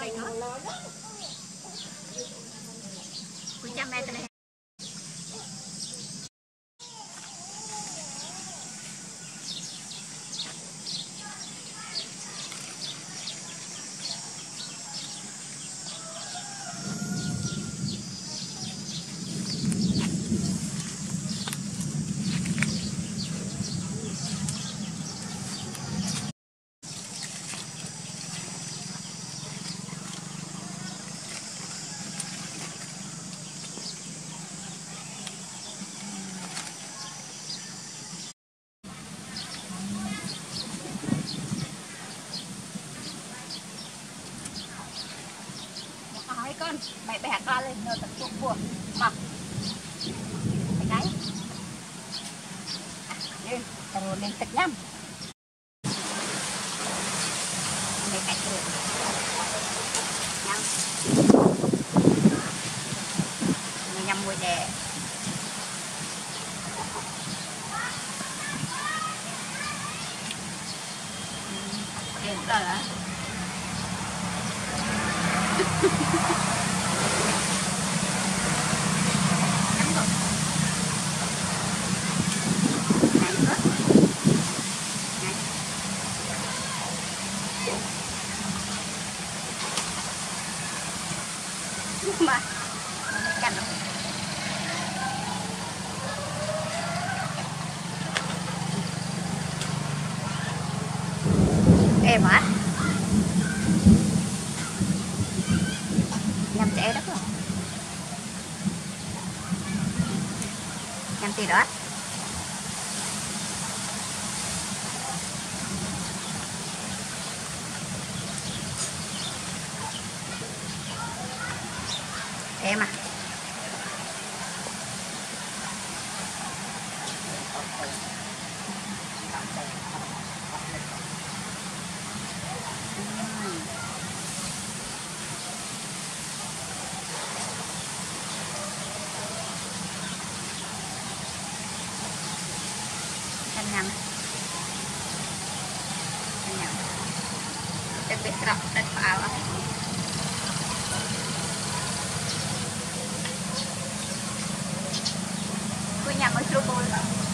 Baik tu. Kucing meter ni. Mày bẻ ra lên nó tận dụng của mặc cái lên tao luôn lên tận năm mấy cái rồi năm nhâm mùi đẻ đến rồi á. Em hả? Nhằm trẻ đất rồi. Nhằm tì đó. Em à. Kerap dan perawat. Punya masyarakat.